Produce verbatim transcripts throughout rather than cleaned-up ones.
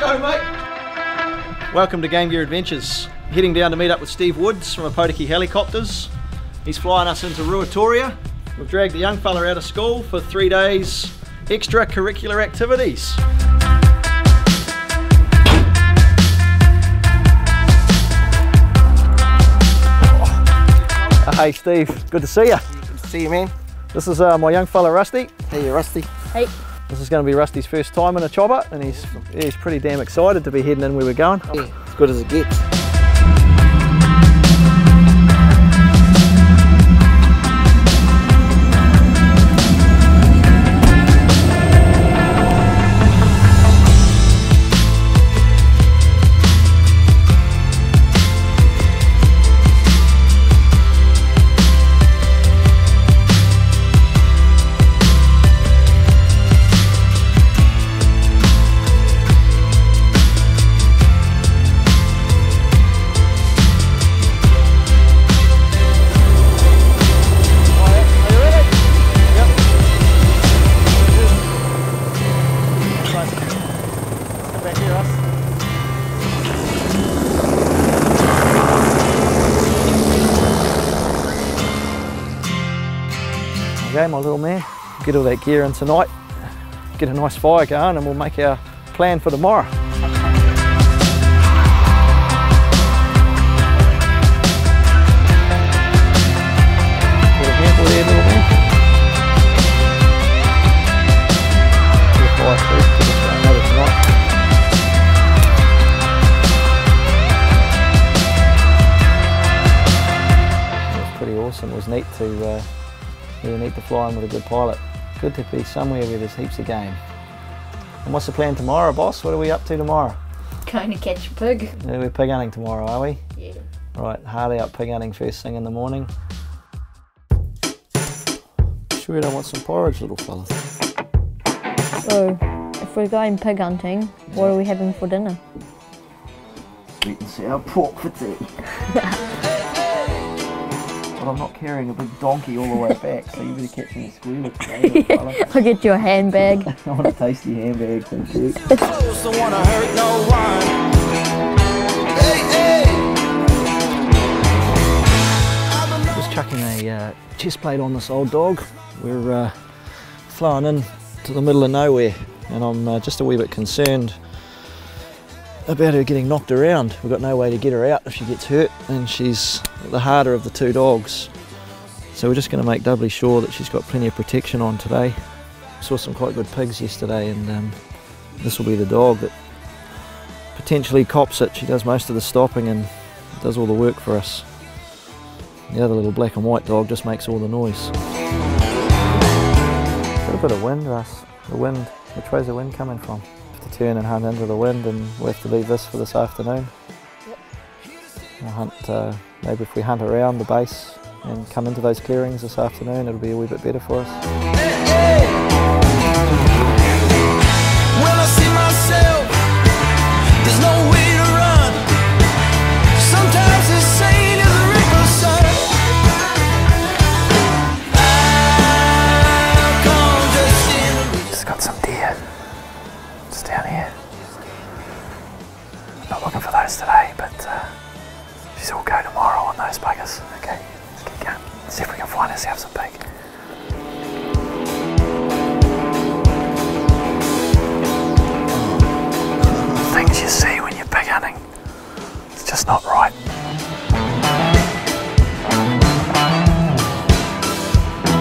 Let's go, mate. Welcome to Game Gear Adventures. Heading down to meet up with Steve Woods from Opotiki Helicopters. He's flying us into Ruatoria. We've dragged the young fella out of school for three days extracurricular activities. Hey Steve, good to see you. Good to see you, man. This is uh, my young fella Rusty. Hey, Rusty. Hey. This is going to be Rusty's first time in a chopper, and he's yeah, he's pretty damn excited to be heading in where we're going. Yeah, as good as it gets. Okay, my little man, get all that gear in tonight, get a nice fire going, and we'll make our plan for tomorrow. It was pretty awesome. It was neat to uh, We need to fly in with a good pilot. Good to be somewhere where there's heaps of game. And what's the plan tomorrow, boss? What are we up to tomorrow? Going to catch a pig. Yeah, we're pig hunting tomorrow, are we? Yeah. Right, hard out pig hunting first thing in the morning. Sure you don't want some porridge, little fella? So, if we're going pig hunting, what are we having for dinner? Sweet and sour pork for tea. I'm not carrying a big donkey all the way back, so you better catch me a squealer today. Yeah, I'll get you a handbag. I want a tasty handbag, thank you. Don't want to hurt no one. Just chucking a uh, chest plate on this old dog. We're uh, flying in to the middle of nowhere, and I'm uh, just a wee bit concerned about her getting knocked around. We've got no way to get her out if she gets hurt, and she's the harder of the two dogs. So we're just going to make doubly sure that she's got plenty of protection on today. Saw some quite good pigs yesterday, and um, this will be the dog that potentially cops it. She does most of the stopping and does all the work for us. The other little black and white dog just makes all the noise. Got a bit of wind, Russ. The wind, which way's the wind coming from? Turn and hunt into the wind, and we'll have to leave this for this afternoon. Yep. We'll hunt, uh, maybe if we hunt around the base and come into those clearings this afternoon, it'll be a wee bit better for us. When I see myself, there's no way to run. Sometimes it's sane as a river sun. I've just got some deer. Down here. I'm not looking for those today, but uh, she's all go tomorrow on those buggers. Okay, let's keep going. Let's see if we can find ourselves a pig. Things you see when you're pig hunting, it's just not right.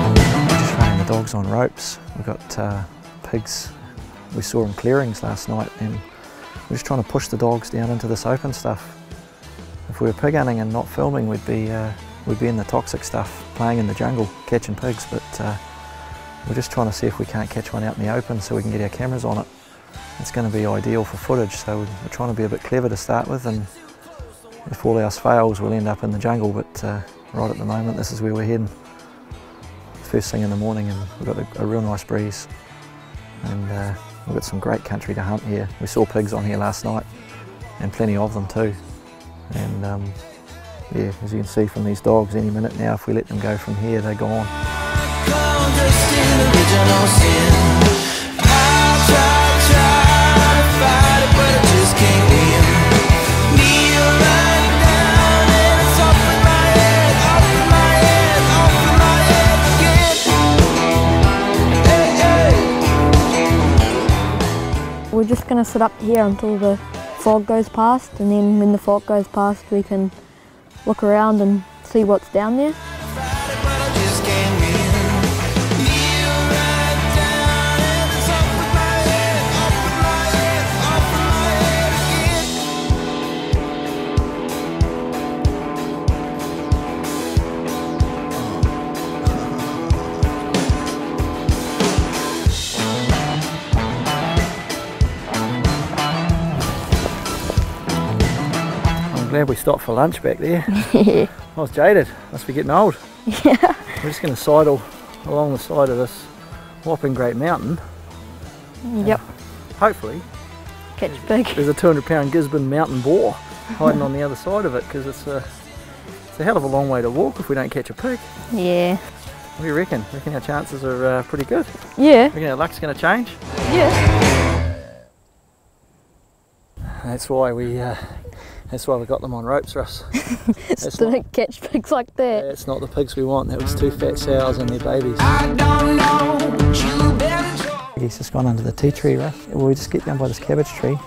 We're just running the dogs on ropes. We've got uh, pigs. We saw in clearings last night, and we're just trying to push the dogs down into this open stuff. If we were pig hunting and not filming, we'd be uh, we'd be in the toxic stuff, playing in the jungle, catching pigs. But uh, we're just trying to see if we can't catch one out in the open so we can get our cameras on it. It's going to be ideal for footage, so we're trying to be a bit clever to start with. And if all else fails, we'll end up in the jungle. But uh, right at the moment, this is where we're heading. First thing in the morning, and we've got a, a real nice breeze. And uh, we've got some great country to hunt here. We saw pigs on here last night, and plenty of them too. And um, yeah, as you can see from these dogs, any minute now, if we let them go from here, they're gone. just going to sit up here until the fog goes past, and then when the fog goes past we can look around and see what's down there. Glad we stopped for lunch back there. Yeah. I was jaded, must be getting old. Yeah. We're just going to sidle along the side of this whopping great mountain. Yep. Uh, hopefully. Catch big. There's a two hundred pound Gisborne mountain boar hiding on the other side of it, because it's a, it's a hell of a long way to walk if we don't catch a pig. Yeah. What do you reckon? Reckon our chances are uh, pretty good? Yeah. Reckon our luck's going to change? Yeah. That's why we... Uh, That's why we got them on ropes, Russ. It's to not, catch pigs like that. Yeah, it's not the pigs we want. That was two fat sows and their babies. I don't know. He's just gone under the tea tree, Russ. Well, we just get down by this cabbage tree.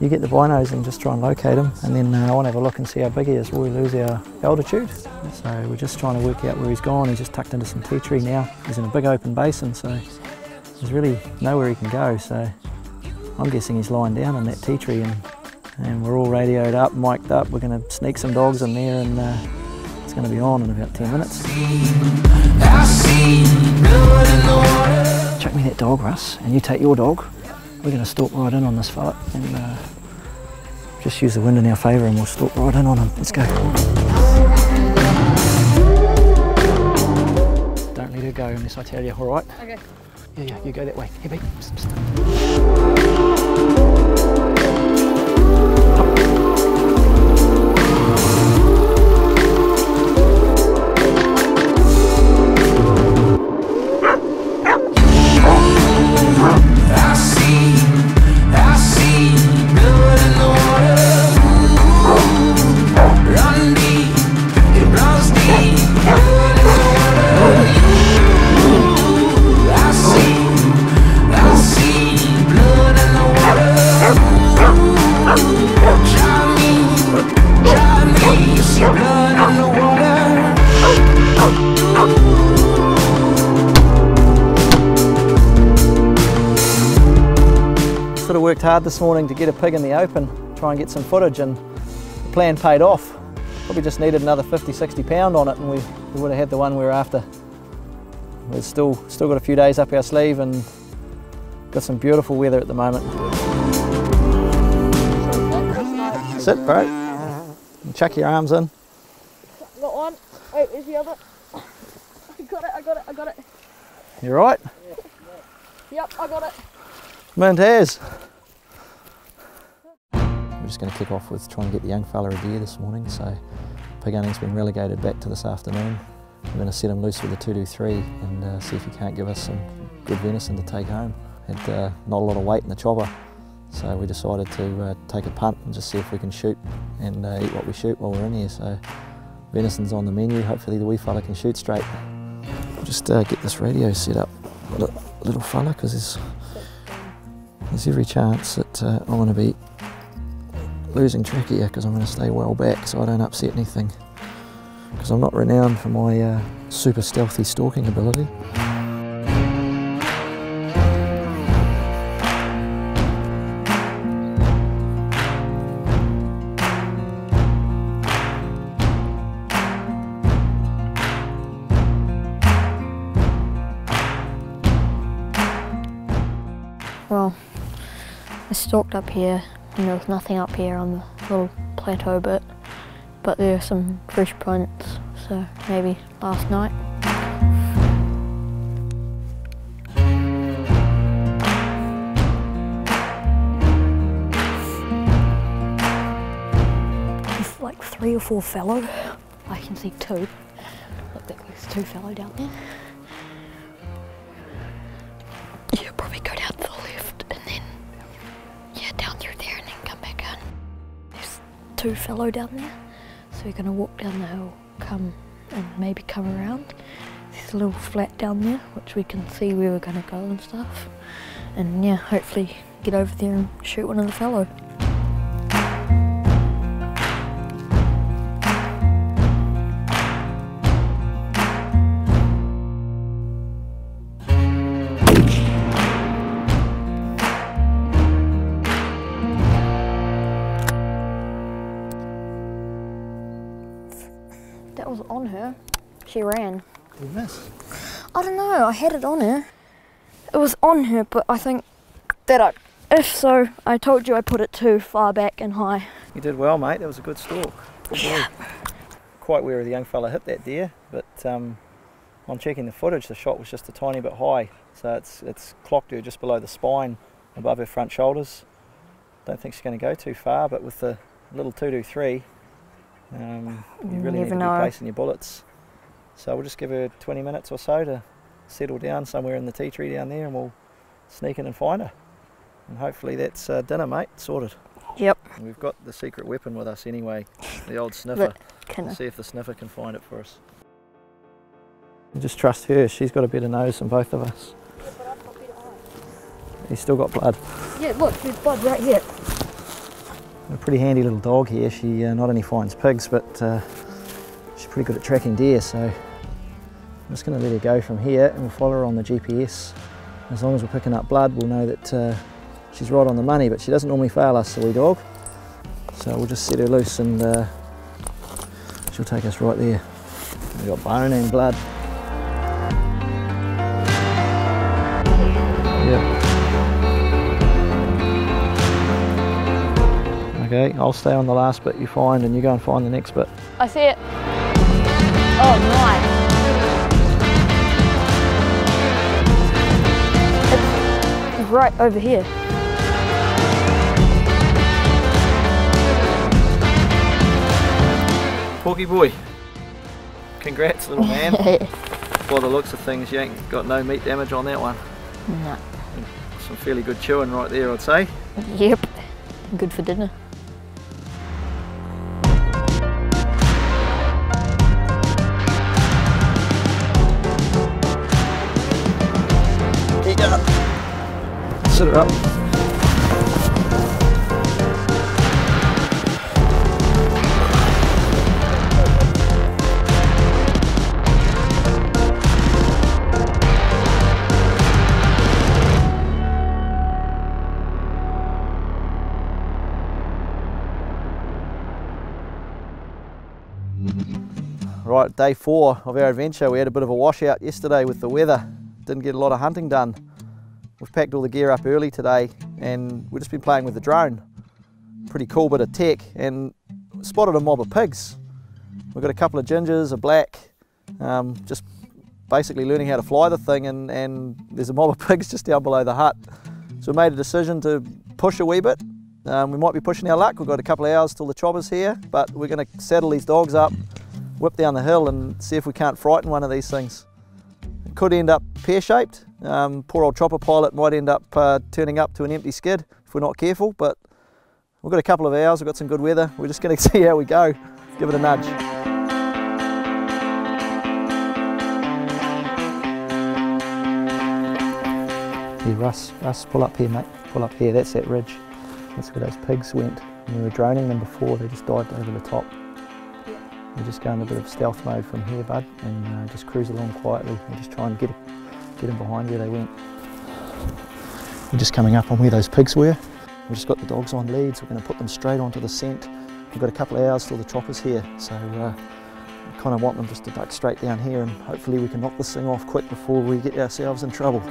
You get the binos and just try and locate him, and then uh, I want to have a look and see how big he is. Will we lose our altitude? So we're just trying to work out where he's gone. He's just tucked into some tea tree now. He's in a big open basin, so there's really nowhere he can go. So I'm guessing he's lying down in that tea tree and. And we're all radioed up, mic'd up. We're going to sneak some dogs in there, and uh, it's going to be on in about ten minutes. Chuck me that dog, Russ, and you take your dog. We're going to stalk right in on this fella, and uh, just use the wind in our favour, and we'll stalk right in on him. Let's go. Don't let her go unless I tell you, all right? Okay. Yeah, yeah, you go that way. Here, babe. Psst, psst. Worked hard this morning to get a pig in the open, try and get some footage, and the plan paid off. Probably just needed another fifty, sixty pound on it, and we, we would have had the one we were after. We've still, still got a few days up our sleeve, and got some beautiful weather at the moment. Sit, bro. And chuck your arms in. Got one. Wait, where's the other? I got it, I got it, I got it. You right? Yep, I got it. Mint has. We're just going to kick off with trying to get the young fella a deer this morning, so pig hunting's been relegated back to this afternoon. We're going to set him loose with a two two three and uh, see if he can't give us some good venison to take home. Had uh, not a lot of weight in the chopper, so we decided to uh, take a punt and just see if we can shoot and uh, eat what we shoot while we're in here. So venison's on the menu, hopefully the wee fella can shoot straight. We'll just uh, get this radio set up with a little fella, because there's, there's every chance that uh, I'm going to be losing track here, because I'm going to stay well back so I don't upset anything, because I'm not renowned for my uh, super stealthy stalking ability. Well, I stalked up here, and there was nothing up here on the little plateau bit, but there were some fresh prints, so maybe last night. There's like three or four fallow. I can see two. Look, there's two fallow down there. Yeah, probably go down the left and then two fallow down there, so we're going to walk down the hill, come and maybe come around. There's a little flat down there which we can see where we're going to go and stuff, and yeah, hopefully get over there and shoot one of the fellow. That was on her. She ran. You missed. I don't know, I had it on her. It was on her, but I think that I, if so, I told you I put it too far back and high. You did well, mate. That was a good stalk. Good yeah. Quite wary the young fella hit that deer, but um, on checking the footage, the shot was just a tiny bit high. So it's, it's clocked her just below the spine, above her front shoulders. Don't think she's going to go too far, but with the little two two three, um, you, you really need to be placing your bullets. So we'll just give her twenty minutes or so to settle down somewhere in the tea tree down there, and we'll sneak in and find her. And hopefully that's uh, dinner, mate, sorted. Yep. And we've got the secret weapon with us anyway, the old sniffer. We'll see if the sniffer can find it for us. You just trust her, she's got a better nose than both of us. Yeah, but I've got better eyes. He's still got blood. Yeah, look, there's blood right here. A pretty handy little dog here. She uh, not only finds pigs, but uh, she's pretty good at tracking deer, so I'm just going to let her go from here, and we'll follow her on the G P S. As long as we're picking up blood, we'll know that uh, she's right on the money, but she doesn't normally fail us, the wee dog. So we'll just set her loose and uh, she'll take us right there. We've got bone and blood. Yep. Okay, I'll stay on the last bit you find, and you go and find the next bit. I see it. Oh, nice. Right over here. Porky boy. Congrats, little man. By the looks of things, you ain't got no meat damage on that one. No. Some fairly good chewing right there, I'd say. Yep. Good for dinner. Sit her up. Right, day four of our adventure. We had a bit of a washout yesterday with the weather. Didn't get a lot of hunting done. We've packed all the gear up early today, and we've just been playing with the drone. Pretty cool bit of tech, and spotted a mob of pigs. We've got a couple of gingers, a black, um, just basically learning how to fly the thing, and, and there's a mob of pigs just down below the hut. So we made a decision to push a wee bit. Um, we might be pushing our luck. We've got a couple of hours till the chopper's here, but we're going to saddle these dogs up, whip down the hill, and see if we can't frighten one of these things. It could end up pear-shaped. Um, poor old chopper pilot might end up uh, turning up to an empty skid if we're not careful, but we've got a couple of hours, we've got some good weather, we're just going to see how we go, give it a nudge. Yeah, Russ, Russ, pull up here, mate, pull up here, that's that ridge, that's where those pigs went. When we were droning them before, they just dived over the top. Yeah. We're just going a bit of stealth mode from here, bud, and uh, just cruise along quietly and just try and get it. Get them behind where they went. We're just coming up on where those pigs were. We've just got the dogs on leads. We're going to put them straight onto the scent. We've got a couple of hours till the chopper's here, so uh, I kind of want them just to duck straight down here, and hopefully we can knock this thing off quick before we get ourselves in trouble.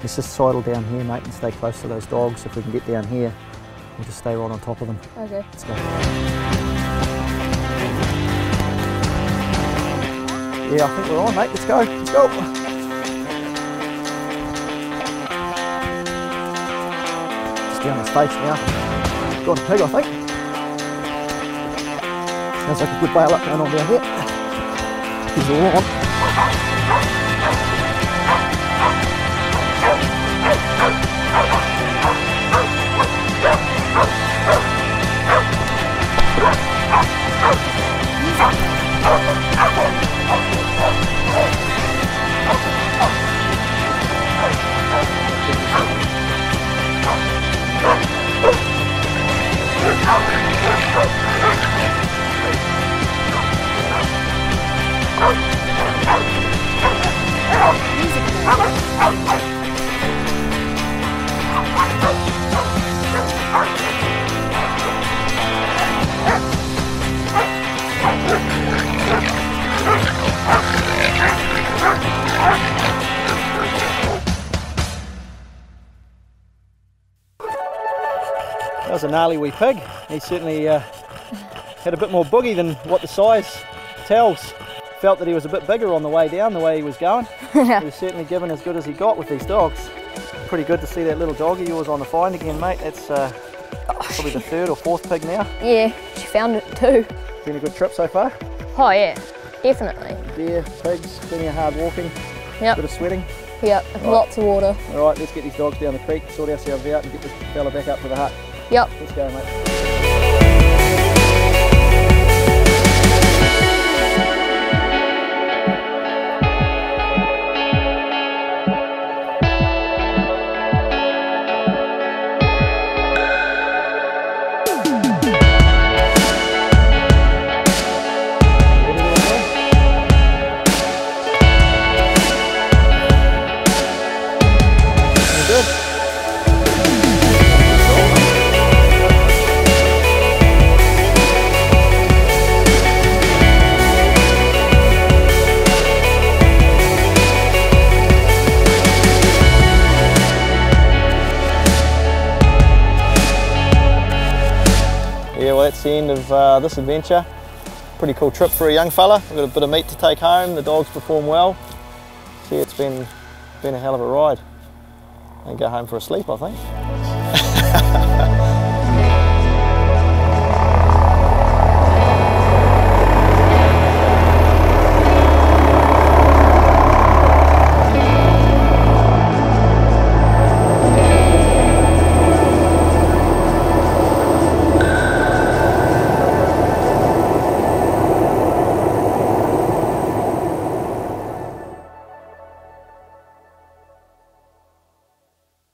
Let's just sidle down here, mate, and stay close to those dogs. If we can get down here, we'll just stay right on top of them. Okay. Let's go. Yeah, I think we're on, mate. Let's go. Let's go. Stay on his face now. Got a pig, I think. Sounds like a good bail up going on down here. He's all on. That was a gnarly wee pig. He certainly uh, had a bit more boogie than what the size tells. Felt that he was a bit bigger on the way down, the way he was going. Yeah. He was certainly given as good as he got with these dogs. Pretty good to see that little dog of yours on the find again, mate. That's uh, probably the third or fourth pig now. Yeah, she found it too. Been a good trip so far? Oh yeah, definitely. Deer, pigs, plenty of hard walking, yep. Bit of sweating. Yep, right. Lots of water. All right, let's get these dogs down the creek, sort ourselves out and get this fella back up to the hut. Yep. Let's go, mate. Good. That's the end of uh, this adventure. Pretty cool trip for a young fella. We've got a bit of meat to take home. The dogs perform well. See, it's been been a hell of a ride. And go home for a sleep, I think.